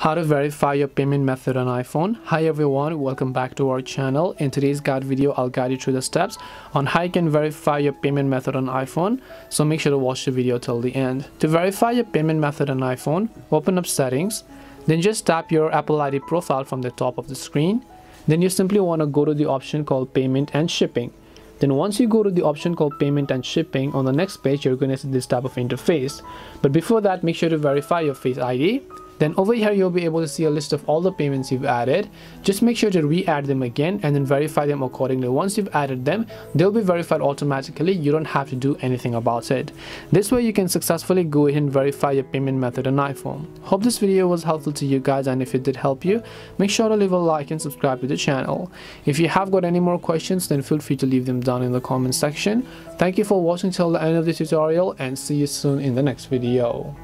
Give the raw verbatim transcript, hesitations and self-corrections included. How to verify your payment method on iPhone. Hi everyone, welcome back to our channel. In today's guide video, I'll guide you through the steps on how you can verify your payment method on iPhone, so make sure to watch the video till the end. To verify your payment method on iPhone, open up settings, then just tap your Apple I D profile from the top of the screen. Then you simply want to go to the option called payment and shipping. Then once you go to the option called payment and shipping, on the next page you're going to see this type of interface. But before that, make sure to verify your Face I D. Then over here you'll be able to see a list of all the payments you've added. Just make sure to re-add them again and then verify them accordingly. Once you've added them, they'll be verified automatically. You don't have to do anything about it. This way you can successfully go ahead and verify your payment method on iPhone. Hope this video was helpful to you guys, and if it did help you, make sure to leave a like and subscribe to the channel. If you have got any more questions, then feel free to leave them down in the comment section. Thank you for watching till the end of the tutorial, and see you soon in the next video.